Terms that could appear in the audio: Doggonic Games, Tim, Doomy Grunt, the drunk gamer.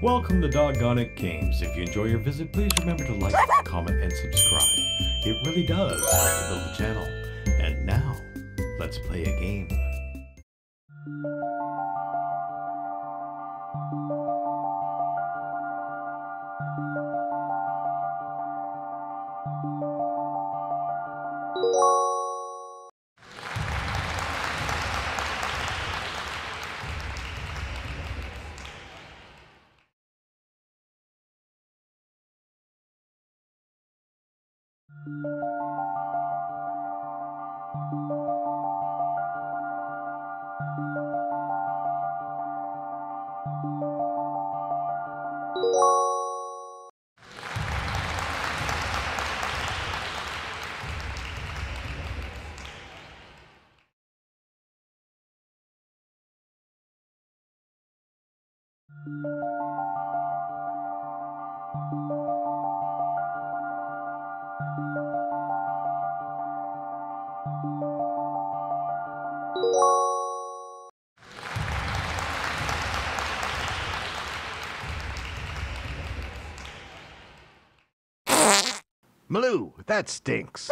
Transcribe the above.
Welcome to Doggonic Games. If you enjoy your visit, please remember to like, comment, and subscribe. It really does help to build the channel. And now, let's play a game. Maloo, that stinks.